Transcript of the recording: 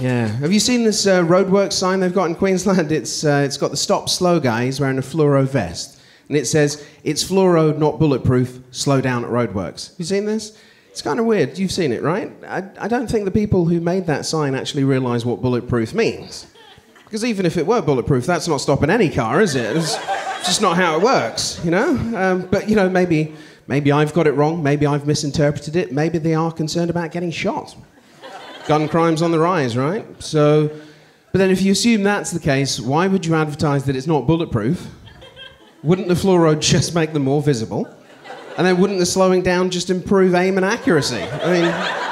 Yeah. Have you seen this roadwork sign they've got in Queensland? It's got the stop slow guy. He's wearing a fluoro vest. And it says, it's fluoro, not bulletproof, slow down at roadworks. Have you seen this? It's kind of weird. You've seen it, right? I don't think the people who made that sign actually realise what bulletproof means. Because even if it were bulletproof, that's not stopping any car, is it? It's just not how it works, you know? But, you know, maybe I've got it wrong. Maybe I've misinterpreted it. Maybe they are concerned about getting shot. Gun crime's on the rise, right? So, but then if you assume that's the case, why would you advertise that it's not bulletproof? Wouldn't the fluoride just make them more visible? And then wouldn't the slowing down just improve aim and accuracy? I mean...